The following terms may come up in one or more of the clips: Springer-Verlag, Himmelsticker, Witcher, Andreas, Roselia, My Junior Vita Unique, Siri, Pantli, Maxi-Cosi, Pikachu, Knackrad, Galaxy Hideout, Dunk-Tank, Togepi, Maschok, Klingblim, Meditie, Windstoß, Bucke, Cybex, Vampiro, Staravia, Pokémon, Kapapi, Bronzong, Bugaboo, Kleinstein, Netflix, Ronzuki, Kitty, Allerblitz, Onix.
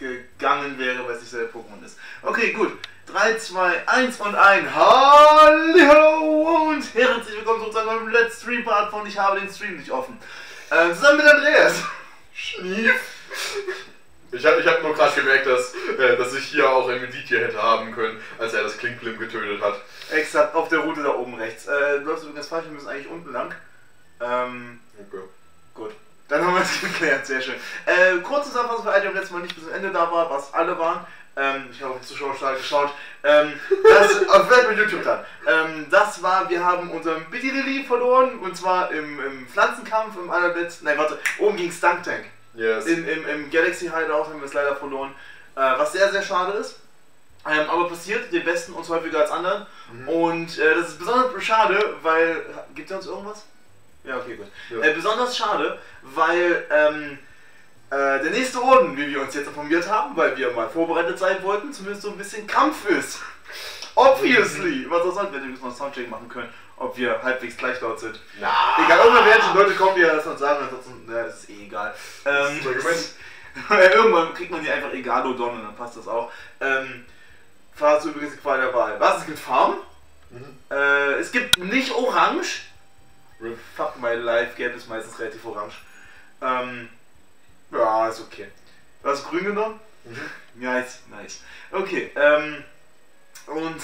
gegangen wäre, weil es nicht so der Pokémon ist. Okay, gut. 3, 2, 1 und ein. Hallo und herzlich willkommen zu einem neuen Let's Stream Part von Ich habe den Stream nicht offen. Zusammen mit Andreas. Schnief. Ich hab nur gerade gemerkt, dass ich hier auch ein Meditie hätte haben können, als er das Klingblim getötet hat. Exakt, auf der Route da oben rechts. Du hast übrigens falsch, wir müssen eigentlich unten lang. Okay. Gut. Dann haben wir es geklärt, sehr schön. Kurze Zusammenfassung für alle, die am letzten Mal nicht bis zum Ende da waren, was alle waren. Ich habe auf den Zuschauerstall geschaut. Das vielleicht mit YouTube dann. Das war, wir haben unseren Bidilili verloren, und zwar im Pflanzenkampf, im Allerblitz. Nein, warte, oben ging es Dunk-Tank. Yes. Im Galaxy Hideout haben wir es leider verloren, was sehr, sehr schade ist. Aber passiert, den Besten uns häufiger als anderen. Mhm. Und das ist besonders schade, weil... Gibt es uns irgendwas? Ja, okay, gut. Ja. Besonders schade, weil der nächste Orden, wie wir uns jetzt informiert haben, weil wir mal vorbereitet sein wollten, zumindest so ein bisschen Kampf ist. Obviously! Was auch sonst, wir müssen mal Soundcheck machen können, ob wir halbwegs gleich laut sind. Na. Egal, irgendwann Leute kommen, die das dann sagen, ansonsten, naja, das ist eh egal. Irgendwann kriegt man die einfach Egalo-Don und dann passt das auch. Fahrst du übrigens die Qual der Wahl. Was? Es gibt Farben? Mhm. Es gibt nicht Orange. Fuck my life, Gelb ist meistens relativ orange. Ja, ist okay. Du hast grün genommen? Mhm. Nice, nice. Okay, und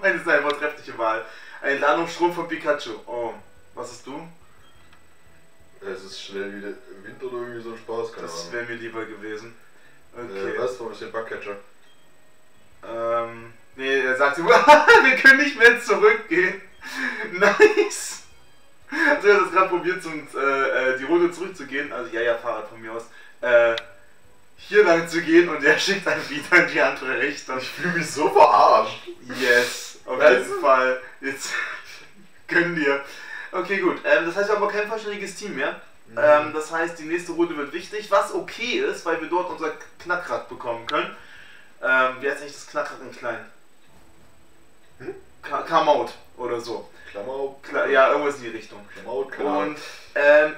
meine ist eine vortreffliche Wahl. Ein Ladungsstrom von Pikachu. Oh, was ist du? Es ist schnell wie der Wind oder irgendwie so ein Spaß, keine Ahnung. Das wäre mir lieber gewesen. Okay. Was, warum ist der Bugcatcher? Nee, er sagt ihm, wir können nicht mehr zurückgehen. Nice. Also er hat es gerade probiert, die Runde zurückzugehen, also ja, Fahrrad von mir aus, hier lang zu gehen, und er schickt dann wieder in die andere Richtung. Ich fühle mich so verarscht. Yes, auf jeden Fall. Jetzt können wir. Okay, gut. Das heißt, wir haben aber kein vollständiges Team mehr. Mhm. Das heißt, die nächste Runde wird wichtig, was okay ist, weil wir dort unser Knackrad bekommen können. Wie heißt eigentlich das Knackrad in klein? Hm? Come out oder so. Ja, irgendwas in die Richtung. Und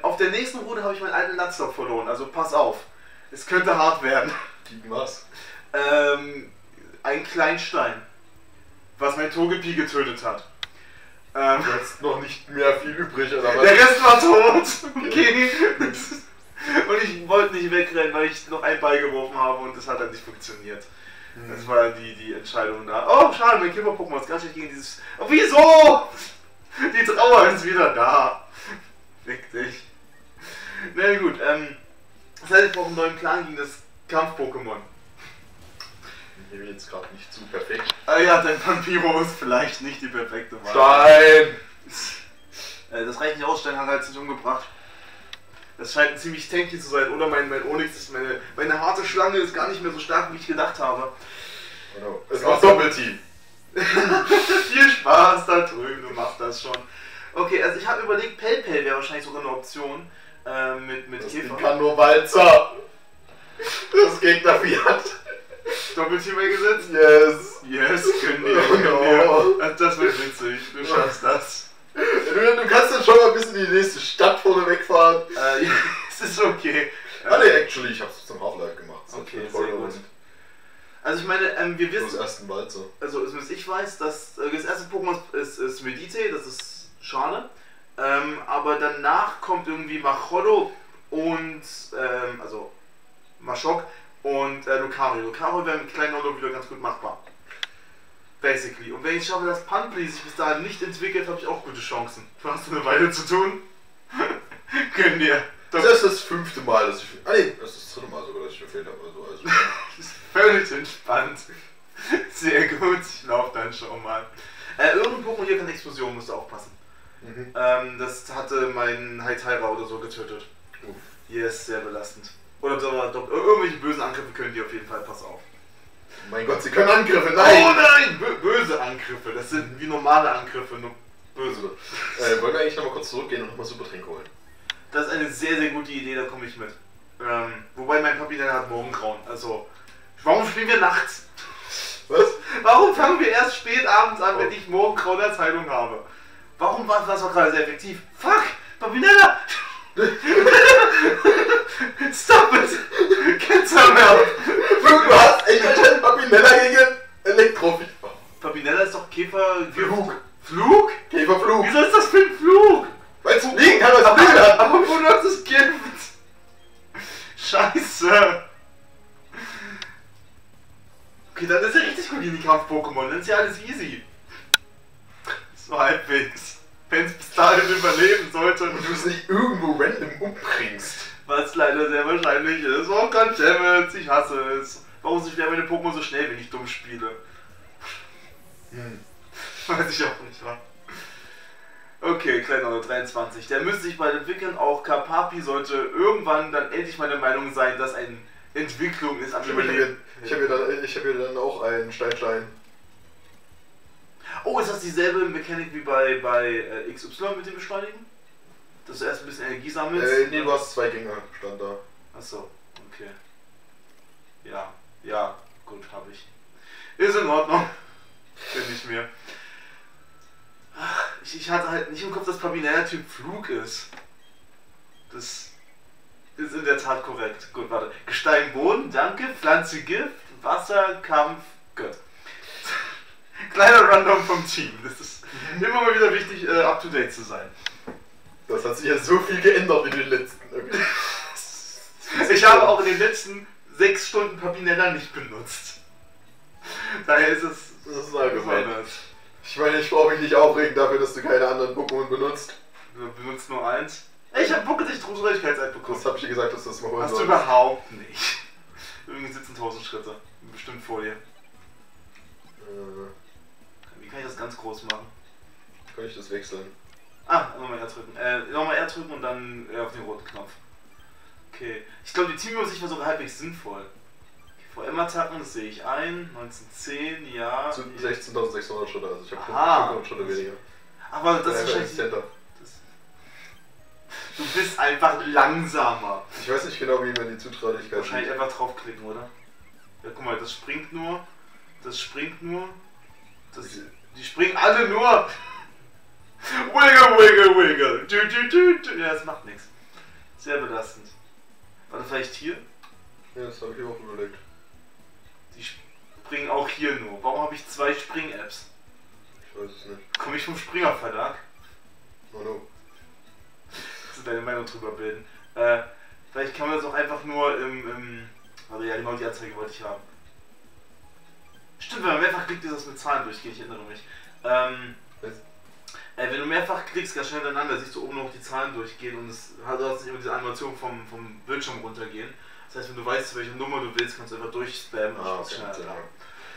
auf der nächsten Route habe ich meinen alten Laptop verloren, also pass auf. Es könnte hart werden. Was? Ein Kleinstein, was mein Togepi getötet hat. Du hast noch nicht mehr viel übrig, oder was? Der Rest war tot! Okay. Und ich wollte nicht wegrennen, weil ich noch einen Ball geworfen habe und das hat dann nicht funktioniert. Das war die Entscheidung da. Oh, schade, mein Kimber-Pokémon ist ganz schlecht gegen dieses... Oh, wieso? Die Trauer ist wieder da. Fick dich. Na gut, das heißt, ich brauche einen neuen Plan gegen das Kampf-Pokémon. Ich bin jetzt gerade nicht zu perfekt. Ah ja, dein Vampiro ist vielleicht nicht die perfekte Wahl. Stein! Das reicht nicht aus, Stein hat er jetzt nicht umgebracht. Das scheint ziemlich tanky zu sein, oder mein Onix ist meine harte Schlange ist gar nicht mehr so stark, wie ich gedacht habe. Oh no. Es macht Doppelteam. Viel Spaß da drüben, du machst das schon. Okay, also ich habe überlegt, Pellpell wäre wahrscheinlich sogar eine Option mit das Käfer. Das kann nur Walzer. Das Gegner Fiat. Doppelteam eingesetzt? Yes. Yes, können wir. Oh no. Das wird witzig, du schaffst das. Du kannst dann schon mal ein bisschen in die nächste Stadt vorne wegfahren. Es ist okay. Actually, ich hab's zum Half-Life gemacht. Das okay, sehr gut. Also ich meine, wir wissen... Das erste Mal so. Also, ich weiß, dass das erste Pokémon ist Meditie, das ist schade. Aber danach kommt irgendwie Machodo und... also Maschok und Lucario. Lucario wäre mit kleinen Olo wieder ganz gut machbar. Basically. Und wenn ich schaffe, dass Pantli sich bis dahin nicht entwickelt, habe ich auch gute Chancen. Du hast eine Weile zu tun. Können wir. Das ist das fünfte Mal, dass ich... nee, das ist das dritte Mal sogar, dass ich verfehlt habe. Also das ist völlig entspannt. Sehr gut, ich laufe dann schon mal. Irgendein Pokémon hier kann Explosion, musst du aufpassen. Mhm. Das hatte meinen Heilthera oder so getötet. Uff. Yes, sehr belastend. Oder irgendwelche bösen Angriffe können die auf jeden Fall, pass auf. Oh mein Gott, sie können Angriffe, nein! Oh nein! Böse Angriffe, das sind wie normale Angriffe, nur böse. Wollen wir eigentlich nochmal kurz zurückgehen und nochmal Supertränke holen? Das ist eine sehr, sehr gute Idee, da komme ich mit. Wobei mein Papinella hat Morgengrauen, also... Warum spielen wir nachts? Was? Warum fangen wir erst spät abends an, wenn ich Morgengrauen als Heilung habe? Warum war das auch gerade sehr effektiv? Fuck! Papinella! Stop it! Cancel out! Flug. Flug? Käferflug. Wieso ist das für ein Flug? Weil es fliegen kann, weil es fliegen hat. Aber wo hat es Gift? Scheiße. Okay, dann ist ja richtig gut gegen die Kampf-Pokémon. Dann ist ja alles easy. So halbwegs. Wenn es bis dahin überleben sollte und du es nicht irgendwo random umbringst. Was leider sehr wahrscheinlich ist. Oh Gott, Dammit, ich hasse es. Warum sind wieder meine Pokémon so schnell, wenn ich dumm spiele? Hm. Weiß ich auch nicht, wa? Okay, kleiner 23. Der müsste sich bald entwickeln. Auch Kapapi sollte irgendwann dann endlich meine Meinung sein, dass eine Entwicklung ist am Überleben. Ich hab hier dann auch einen Steinstein. Oh, ist das dieselbe Mechanik wie bei XY mit dem Beschleunigen? Dass du erst ein bisschen Energie sammelst? Nee, du hast zwei Gänge, stand da. Achso, okay. Ja, ja, gut, habe ich. Ist in Ordnung. Finde ich mir. Ach, ich hatte halt nicht im Kopf, dass Papinella Typ Flug ist. Das ist in der Tat korrekt. Gut, warte. Gestein, Boden, danke. Pflanze, Gift, Wasser, Kampf, Gott. Kleiner Random vom Team. Das ist immer mal wieder wichtig, up to date zu sein. Das hat sich ja so viel geändert in den letzten. Ich habe auch in den letzten 6 Stunden Papinella nicht benutzt. Daher ist es. Das ist allgemein. Ich meine, ich brauche mich nicht aufregen dafür, dass du keine anderen Pokémon benutzt. Du benutzt nur eins. Ich habe Bucke durch Trostreichkeitszeit bekommen. Das habe ich dir gesagt, dass du das mal holen sollst. Hast du überhaupt nicht. Irgendwie 17.000 Schritte. Bestimmt vor dir. Wie kann ich das ganz groß machen? Kann ich das wechseln? Ah, nochmal R drücken. Nochmal R drücken und dann auf den roten Knopf. Okay. Ich glaube, die Teamübung ist nicht mehr so halbwegs sinnvoll. VM-Attacken, das sehe ich ein. 1910, ja. 16.600 Schritte, also ich habe 500 Schritte weniger. Aber das ist wahrscheinlich. Du bist einfach langsamer. Ich weiß nicht genau, wie man die Zutraulichkeit. Wahrscheinlich sieht. Einfach draufklicken, oder? Ja, guck mal, das springt nur. Das springt nur. Das, die springen alle nur. Wiggle, wiggle, wiggle. Du, du, du, du. Ja, das macht nichts. Sehr belastend. Warte, vielleicht hier? Ja, das habe ich auch überlegt. Die springen auch hier nur. Warum habe ich 2 Spring-Apps? Ich weiß es nicht. Komme ich vom Springer-Verlag? Oh no. Kannst du deine Meinung drüber bilden? Vielleicht kann man das auch einfach nur im... Also ja, genau die Anzeige wollte ich haben. Stimmt, wenn man mehrfach klickt, ist das mit Zahlen durchgehen, ich erinnere mich. Wenn du mehrfach klickst, ganz schnell hintereinander, siehst du oben noch die Zahlen durchgehen und es hat also nicht immer diese Animation vom Bildschirm runtergehen. Das heißt, wenn du weißt, zu welcher Nummer du willst, kannst du einfach durchspammen und schneller lang.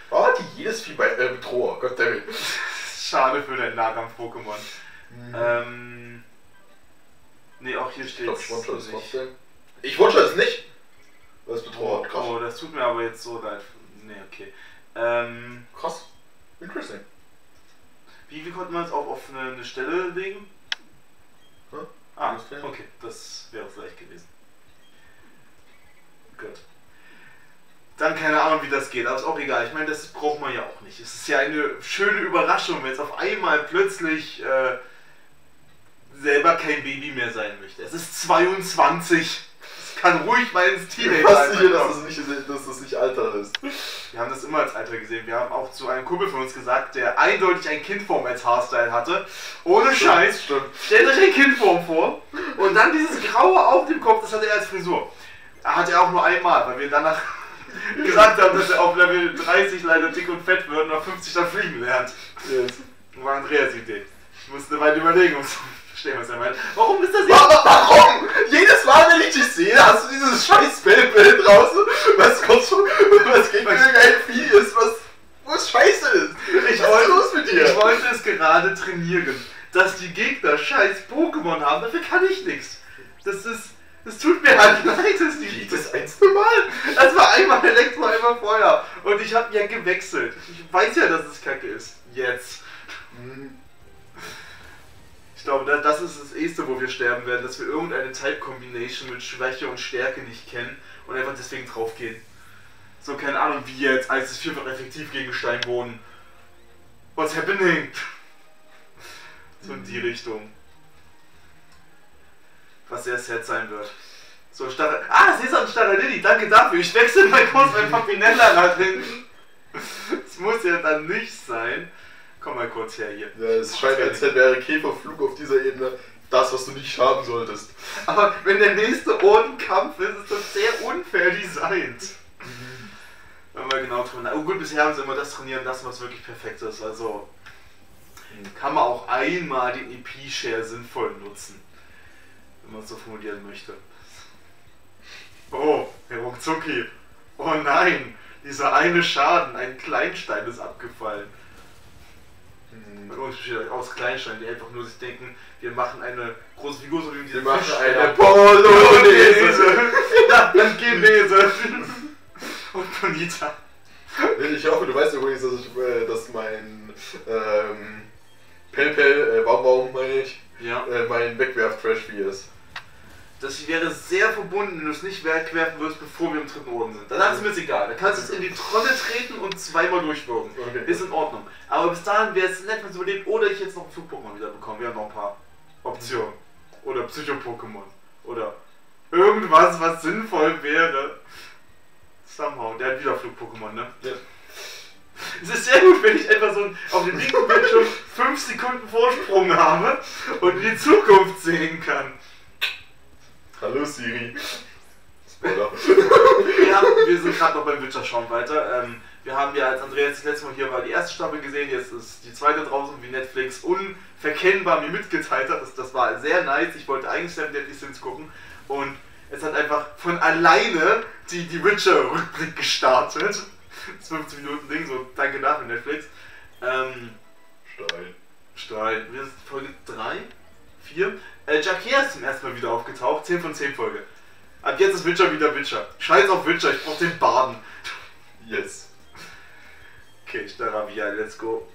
Warum hat die jedes Vieh bei Betroher? Goddammit. Schade für deinen Nahkampf-Pokémon. Mhm. Ne, auch hier steht. Ich wünsche es nicht. Ich wünsche es nicht! Das ist Betroher. Krass. Oh, das tut mir aber jetzt so leid. Ne, okay. Krass. Interesting. Wie konnte man es auch auf eine Stelle legen? Hm? Ah, okay. Das wäre vielleicht gewesen. Gut. Dann keine Ahnung, wie das geht, aber ist auch egal. Ich meine, das braucht man ja auch nicht. Es ist ja eine schöne Überraschung, wenn es auf einmal plötzlich selber kein Baby mehr sein möchte. Es ist 22. Es kann ruhig mal ins Teenager sein. Dass das nicht Alter ist. Wir haben das immer als Alter gesehen. Wir haben auch zu einem Kumpel von uns gesagt, der eindeutig ein Kindform als Haarstyle hatte. Ohne Scheiß. Stimmt. Stellt euch eine Kindform vor und dann dieses Graue auf dem Kopf, das hatte er als Frisur. Hat er auch nur einmal, weil wir danach gesagt haben, dass er auf Level 30 leider dick und fett wird und auf 50 dann fliegen lernt. Yes. War Andreas Idee. Ich musste eine Weile überlegen, um zu verstehen, was er meint. Warum ist das jetzt? Warum? Jedes Mal, wenn ich dich sehe, hast du dieses scheiß Pellpell draußen, was kurz schon, was gegen irgendein Vieh ist, was scheiße ist. Was ist los mit dir? Ich wollte es gerade trainieren. Dass die Gegner scheiß Pokémon haben, dafür kann ich nichts. Das ist... Es tut mir halt leid, dass die das einzige Mal. Das war einmal Elektro, einmal Feuer. Und ich habe ja gewechselt. Ich weiß ja, dass es kacke ist. Jetzt. Ich glaube, das ist das Erste, wo wir sterben werden, dass wir irgendeine Type-Combination mit Schwäche und Stärke nicht kennen und einfach deswegen draufgehen. So, keine Ahnung, wie jetzt. Eis ist vielfach effektiv gegen Steinboden. What's happening? So in die Richtung. Was sehr sad sein wird. So, Starre... Ah, Sesam Staralini, danke dafür. Ich wechsle mal kurz mein Papinella nach hinten. Das muss ja dann nicht sein. Komm mal kurz her hier. Ja, es scheint, als wäre Käferflug auf dieser Ebene das, was du nicht haben solltest. Aber wenn der nächste ohne Kampf ist, ist das sehr unfair designt. Wenn wir genau trainieren. Oh gut, bisher haben sie immer das trainieren lassen, was wirklich perfekt ist. Also kann man auch einmal den EP-Share sinnvoll nutzen. Wenn man es so formulieren möchte. Oh, Herr Ronzuki. Oh nein, dieser eine Schaden, ein Kleinstein ist abgefallen. Bei uns besteht aus Kleinstein, die einfach nur sich denken, wir machen eine große Figur, so wie diese Polonaise. Dann Genese. Und Ponita. Ich hoffe, du weißt übrigens, dass mein Pellpell, Baumbaum meine ich, ja. Mein Wegwerf-Trash-Spiel ist. Das wäre sehr verbunden, wenn du es nicht wegwerfen würdest, bevor wir im dritten Orden sind. Danach ist mir es egal. Da kannst du es in die Trolle treten und zweimal durchwirken. Okay. Ist in Ordnung. Aber bis dahin wäre es nett, wenn es überlebt. Oder ich jetzt noch einen Flug-Pokémon wieder bekomme. Wir haben noch ein paar Optionen. Oder Psycho-Pokémon. Oder irgendwas, was sinnvoll wäre. Somehow. Der hat wieder Flug-Pokémon, ne? Ja. Es ist sehr gut, wenn ich etwa so auf dem linken Bildschirm 5 Sekunden Vorsprung habe und in die Zukunft sehen kann. Hallo Siri. Spoiler. Ja, wir sind gerade noch beim Witcher-Schauen weiter. Wir haben ja als Andreas das letzte Mal hier war die erste Staffel gesehen, jetzt ist die zweite draußen, wie Netflix unverkennbar mir mitgeteilt hat. Das war sehr nice. Ich wollte eigentlich Sam Deadly Sins gucken und es hat einfach von alleine die Witcher-Rückblick gestartet. Das 15 Minuten Ding, so danke dafür Netflix. Stein. Wir sind Folge 3? 4. Jacquier ist zum ersten Mal wieder aufgetaucht. 10 von 10 Folge. Ab jetzt ist Witcher wieder Witcher. Scheiß auf Witcher, ich brauch den Baden. Yes. Okay, Staravia, let's go.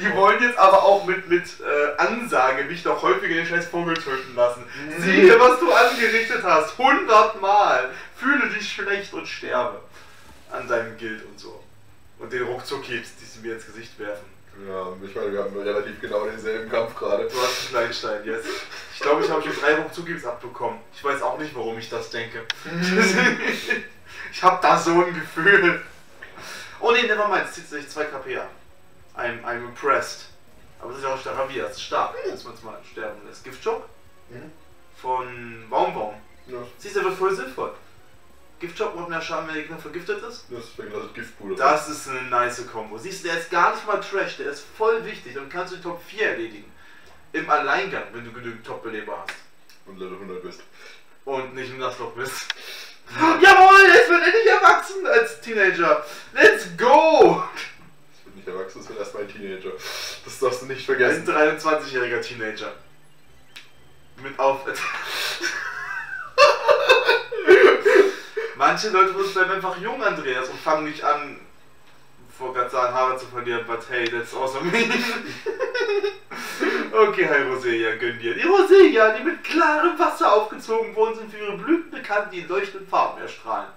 Die wollen jetzt aber auch mit Ansage mich noch häufiger den scheiß Vogel töten lassen. Siehe, was du angerichtet hast. 100 Mal. Fühle dich schlecht und sterbe. An deinem Guild und so. Und den Ruckzuckiebs, die sie mir ins Gesicht werfen. Ja, ich meine, wir haben relativ genau denselben Kampf gerade. Du hast einen Kleinstein jetzt. Ich glaube, ich habe schon 3 Hochzugiebs abbekommen. Ich weiß auch nicht, warum ich das denke. Ich habe da so ein Gefühl. Oh ne, nevermind, es zieht sich 2 KP ab. I'm impressed. Aber es ist ja auch Staravia, es ist stark, dass man es mal sterben lässt. Giftschock? Von Baumbaum. Ja. Siehst du, das wird voll sinnvoll. Giftschock macht mehr Schaden, wenn der Gegner vergiftet ist. Deswegen das Giftpuder. Das ist eine nice Kombo. Siehst du, der ist gar nicht mal Trash, der ist voll wichtig und kannst du die Top 4 erledigen. Im Alleingang, wenn du genügend Top-Beleber hast. Und Level 100 bist. Und nicht im Nassloch bist. Jawohl, jetzt wird endlich erwachsen als Teenager. Let's go! Ich bin nicht erwachsen, ich bin erstmal ein Teenager. Das darfst du nicht vergessen. Ein 23-jähriger Teenager. Mit auf... Manche Leute bleiben einfach jung, Andreas, und fangen nicht an, vor gerade sagen, Haare zu verlieren, but hey, that's awesome. Okay, hi Roselia, gönn dir. Die Roselia, die mit klarem Wasser aufgezogen wurden, sind für ihre Blüten bekannt, die in leuchtenden Farben erstrahlen.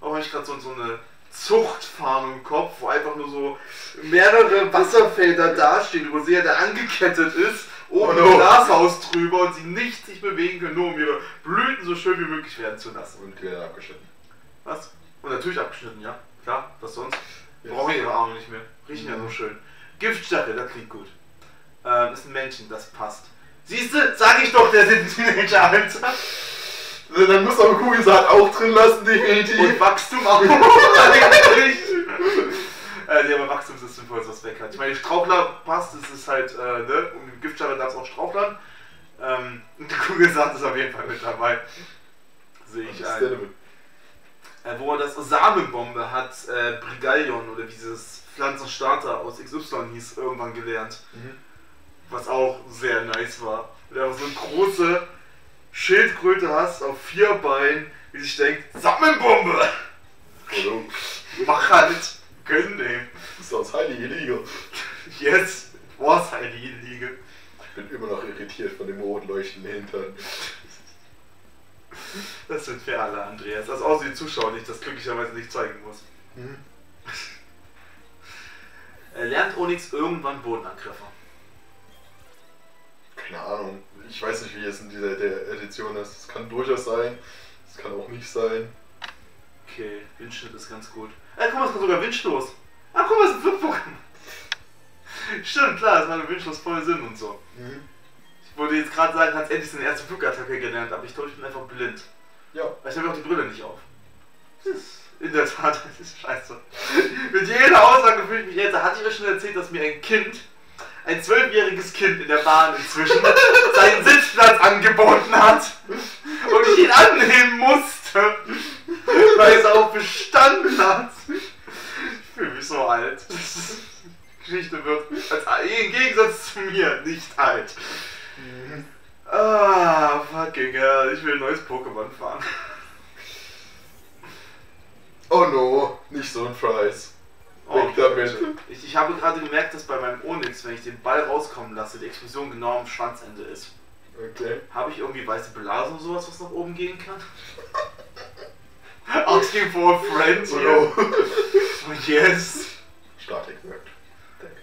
Auch habe ich gerade so eine Zuchtfarm im Kopf, wo einfach nur so mehrere Wasserfelder dastehen, die Roselia da angekettet ist, ohne Glashaus drüber und sie nicht sich bewegen können, nur um ihre Blüten so schön wie möglich werden zu lassen. Und Kleider abgeschnitten. Was? Und natürlich abgeschnitten, ja. Klar, was sonst? Yes. Brauchen ihre Arme nicht mehr. Riechen ja so schön. Giftstachel, das klingt gut. Ist ein Männchen, das passt. Siehst du, sag ich doch, der sind Teenager, Alter. Dann musst du aber Kugelsaat auch drin lassen, definitiv. Und Wachstum auch. Ja, aber Wachstum ist sinnvoll, was weg hat. Ich meine, Strauchler passt, es ist halt, ne, um den Giftschale darf es auch strauchlern. Und die Kugel sagt, ist auf jeden Fall mit dabei. Sehe ich ein. Wo er das Samenbombe hat, Brigallion oder dieses Pflanzenstarter aus XY hieß, irgendwann gelernt. Was auch sehr nice war. Wenn du einfach so eine große Schildkröte hast, auf 4 Beinen, die sich denkt, Samenbombe! Hallo. Mach halt! Können dem. Das ist aus Heilige Liga. Yes, was Heilige Liga. Ich bin immer noch irritiert von dem roten Leuchten Hintern. Das sind wir alle, Andreas. Das außer die Zuschauer, die ich das glücklicherweise nicht zeigen muss. Lernt Onix irgendwann Bodenangriffe? Keine Ahnung. Ich weiß nicht, wie es in dieser Edition ist. Es kann durchaus sein, es kann auch nicht sein. Okay, Windschnitt ist ganz gut. Guck mal, es kommt sogar windstoß. Guck mal, es ist ein Flugpokémon. Stimmt, klar, das macht wunschlos voll Sinn und so. Mhm. Ich wollte jetzt gerade sagen, hat endlich seine erste Flugattacke gelernt, aber ich glaube, ich bin einfach blind. Ja. Weil ich habe auch die Brille nicht auf. Das ist in der Tat, das ist scheiße. Mit jeder Aussage fühle ich mich älter. Hatte ich mir schon erzählt, dass mir ein Kind, ein 12-jähriges Kind in der Bahn inzwischen, seinen Sitzplatz angeboten hat und ich ihn annehmen musste, weil es auch bestanden hat. Ich fühle mich so alt. Die Geschichte wird im Gegensatz zu mir nicht alt. Mhm. Ah, fucking hell, ich will ein neues Pokémon fahren. Oh no, nicht so ein Scheiß. Weg damit. Ich habe gerade gemerkt, dass bei meinem Onix, wenn ich den Ball rauskommen lasse, die Explosion genau am Schwanzende ist. Okay. Habe ich irgendwie weiße Blase oder sowas, was nach oben gehen kann? Asking for a friend. Oh no. Oh yes. Statik wirkt. Danke.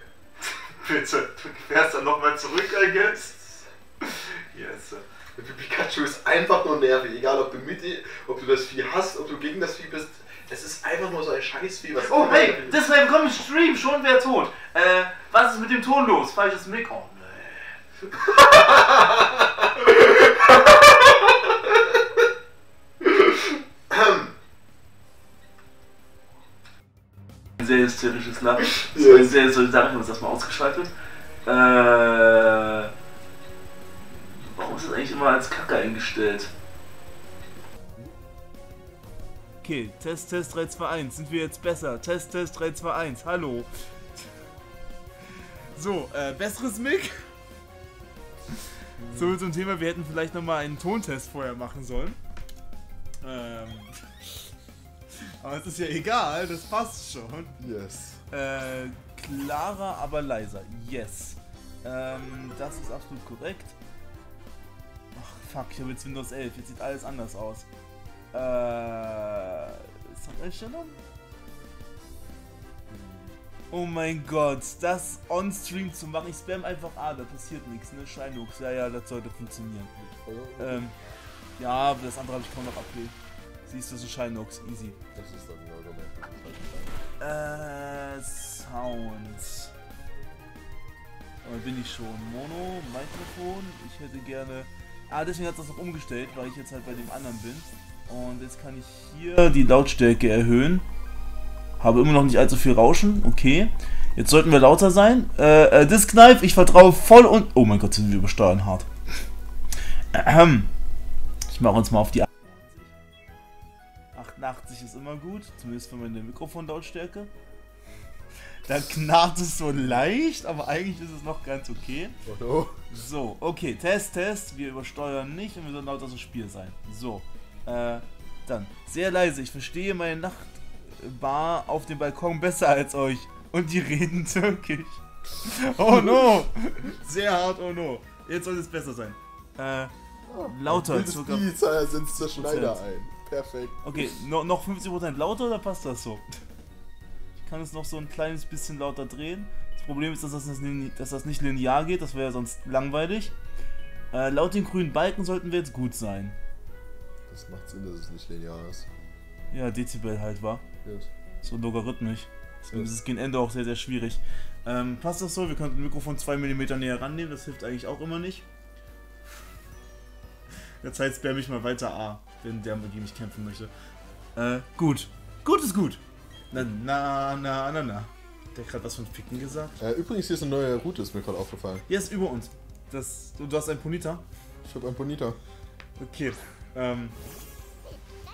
Bitte, du fährst dann nochmal zurück, I guess. Yes. Pikachu ist einfach nur nervig, egal ob du ob du das Vieh hast, ob du gegen das Vieh bist. Es ist einfach nur so ein Scheißvieh, was... Oh, hey, das ist ein Common Stream, schon wer tot. Was ist mit dem Ton los? Falsches Mic. Oh, nee. Ein sehr hysterisches Lachen. Das war sehr solidarisch, haben wir das mal ausgeschaltet. Warum ist das eigentlich immer als Kacke eingestellt? Okay, Test, Test, 3, 2, 1. Sind wir jetzt besser? Test, Test, 3, 2, 1. Hallo. So, besseres Mic. So, zum Thema, wir hätten vielleicht nochmal einen Tontest vorher machen sollen. Aber es ist ja egal, das passt schon. Yes. Klarer, aber leiser. Yes. Das ist absolut korrekt. Ach, fuck, ich habe jetzt Windows 11. Jetzt sieht alles anders aus. Soundeinstellung? Oh mein Gott, das on-stream zu machen, ich spam einfach A, da passiert nichts, ne? Scheinlux, ja, ja, das sollte funktionieren. Ja, das andere habe ich kaum noch abgelegt. Siehst du, das ist ein Scheinlux, easy. Das ist dann ein Argument. Sound. Da bin ich schon. Mono, Mikrofon, ich hätte gerne... Ah, deswegen hat das noch umgestellt, weil ich jetzt halt bei dem anderen bin. Und jetzt kann ich hier die Lautstärke erhöhen. Habe immer noch nicht allzu viel Rauschen. Okay. Jetzt sollten wir lauter sein. Disknife, ich vertraue voll und... Oh mein Gott, sind wir übersteuern hart. Ich mache uns mal auf die... 88 ist immer gut. Zumindest für meine Mikrofonlautstärke. Da knarrt es so leicht, aber eigentlich ist es noch ganz okay. So, okay. Test, Test. Wir übersteuern nicht und wir sollen lauter zum Spiel sein. So. Dann. Sehr leise. Ich verstehe meine Nachtbar auf dem Balkon besser als euch. Und die reden türkisch. Oh no! Sehr hart, oh no. Jetzt soll es besser sein. Lauter sogar. Die Zahl sitzt der Schneider ein. Perfekt. Okay, noch 50% lauter oder passt das so? Ich kann es noch so ein kleines bisschen lauter drehen. Das Problem ist, dass das nicht linear geht. Das wäre ja sonst langweilig. Laut den grünen Balken sollten wir jetzt gut sein. Das macht Sinn, dass es nicht linear ist. Ja, Dezibel halt, war. Yes. So logarithmisch. Deswegen yes. Ist es gegen Ende auch sehr, sehr schwierig. Passt das so? Wir könnten das Mikrofon 2 mm näher rannehmen. Das hilft eigentlich auch immer nicht. Jetzt heißt, spam mich mal weiter A, wenn der, mit dem ich kämpfen möchte. Gut. Gut ist gut. Na. Der hat gerade was von Ficken gesagt. Übrigens, hier ist eine neue Route, ist mir gerade aufgefallen. Hier ist über uns. Du hast ein Ponita? Ich hab ein Ponita. Okay.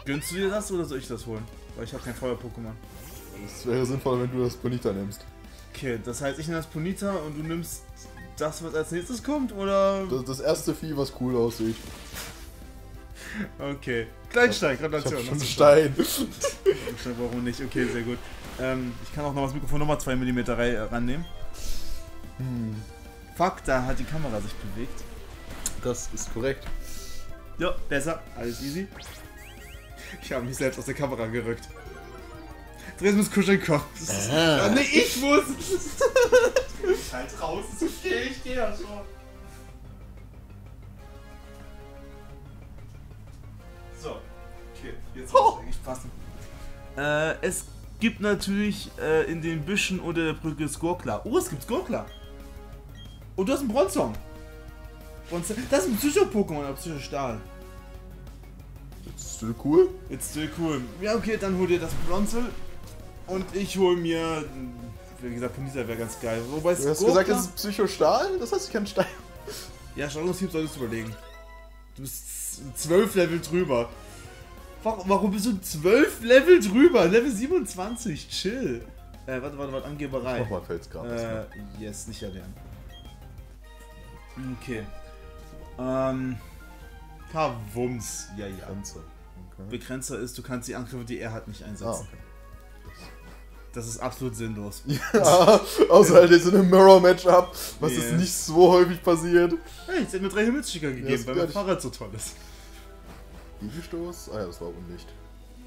Gönnst du dir das oder soll ich das holen? Weil ich habe kein Feuer-Pokémon. Es wäre sinnvoller, wenn du das Ponita nimmst. Okay, das heißt, ich nehme das Ponita und du nimmst das, was als nächstes kommt, oder? Das erste Vieh, was cool aussieht. Okay. Kleinstein, Gratulation. Ich hab schon Stein. Warum nicht? Okay, sehr gut. Ich kann auch noch das Mikrofon nochmal 2 mm rannehmen. Fuck, da hat die Kamera sich bewegt. Das ist korrekt. Ja, besser. Alles easy. Ich habe mich selbst aus der Kamera gerückt. Dresmus Kuschelkopf. Ah. Nee, ich muss. Ich halt raus. Ich gehe ja schon. So. Okay, jetzt muss es eigentlich passen. Es gibt natürlich in den Büschen unter der Brücke Skorkler. Oh, es gibt Skorkler. Und du hast einen Bronzong. Das ist ein Psycho-Pokémon, aber Psycho-Stahl. It's still cool? It's still cool. Ja, okay, dann hol dir das Bronzel. Und ich hol mir... Wie gesagt, Ponita wäre ganz geil. Wobei du hast gesagt, das ist Psycho-Stahl? Das heißt, ich kann Stein. Ja, Stahlprinzip solltest du überlegen. Du bist 12 Level drüber. Warum bist du 12 Level drüber? Level 27, chill. Warte, Angeberei. Nochmal Felsgrab. Yes, nicht erlernen. Okay. Kavums. Ja, ja. Grenze. Okay. Begrenzer ist, du kannst die Angriffe, die er hat, nicht einsetzen. Ah, okay. Das ist absolut sinnlos. Ja, außer halt so einem Mirror-Matchup, was ist nicht so häufig passiert. Hey, jetzt hätte mir 3 Himmelsticker gegeben, weil mein Fahrrad so toll ist. Gegenstoß? Ah ja, das war Unlicht.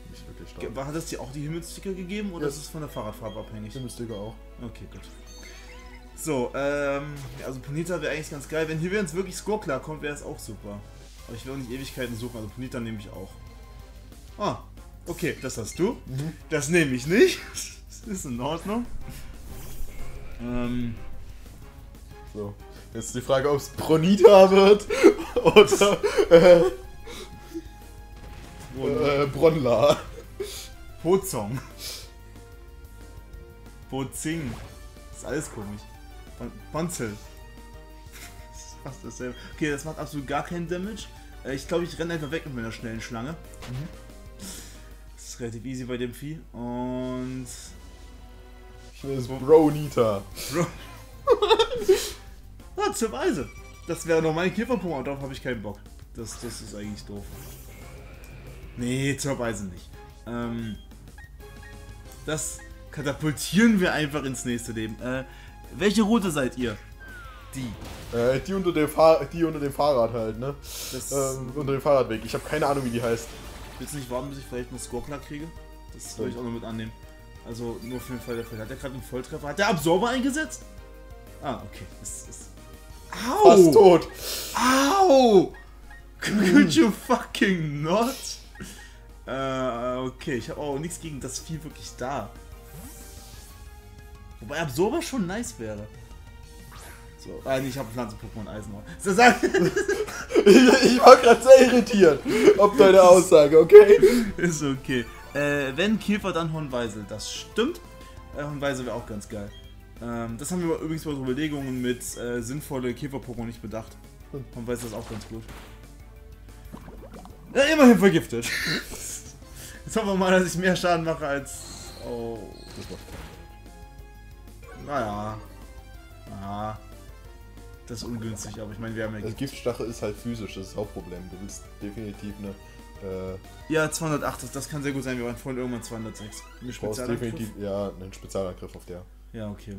Nicht wirklich stark. Hat das dir auch die Himmelsticker gegeben oder ist es von der Fahrradfarbe abhängig? Himmelsticker auch. Okay, gut. So, also Ponita wäre eigentlich ganz geil. Wenn hier uns wirklich Score klar kommt, wäre es auch super. Aber ich will auch nicht Ewigkeiten suchen, also Ponita nehme ich auch. Ah, okay, das hast du. Mhm. Das nehme ich nicht. Ist in Ordnung. So, jetzt die Frage, ob es Ponita wird oder Bronla. Pozong. Pozing. Ist alles komisch. Ponzel. Fast dasselbe. Okay, das macht absolut gar keinen Damage. Ich glaube, ich renne einfach weg mit meiner schnellen Schlange. Mhm. Das ist relativ easy bei dem Vieh. Und... Das ist Bronita. Ah, zur Weise. Das wäre noch mein Käferpokémon, darauf habe ich keinen Bock. Das ist eigentlich doof. Nee, zur Weise nicht. Das katapultieren wir einfach ins nächste Leben. Welche Route seid ihr? Die. Die unter dem Fahrrad halt, ne? Unter dem Fahrradweg. Ich habe keine Ahnung, wie die heißt. Willst du nicht warten, bis ich vielleicht eine Skorknack kriege? Das würde ich auch noch mit annehmen. Also nur für den Fall der Fälle. Hat er gerade einen Volltreffer? Hat der Absorber eingesetzt? Ah, okay. Ist... Au! Fast tot! Au! Could you fucking not? Okay, ich habe auch nichts gegen das Vieh wirklich da. Wobei Absorber schon nice wäre. So, nee, ich habe Pflanzen-Pokémon Eisenhorn. Ich war gerade sehr irritiert. Ob deine Aussage, okay? Ist okay. Wenn Käfer, dann Hornweisel. Das stimmt. Hornweisel wäre auch ganz geil. Das haben wir übrigens bei unseren Überlegungen mit sinnvolle Käfer-Pokémon nicht bedacht. Hornweisel ist auch ganz gut. Ja, immerhin vergiftet. Jetzt hoffen wir mal, dass ich mehr Schaden mache als... Oh. Das macht. Naja. Ah. Das ist ungünstig, aber ich meine, wir haben ja... Das Giftstachel ist halt physisch, das ist das Hauptproblem. Du willst definitiv eine... Ja, 208, das kann sehr gut sein, wir waren vorhin irgendwann 206. Einen Spezialangriff? Ja, einen Spezialangriff auf der. Ja, okay.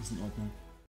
Ist in Ordnung.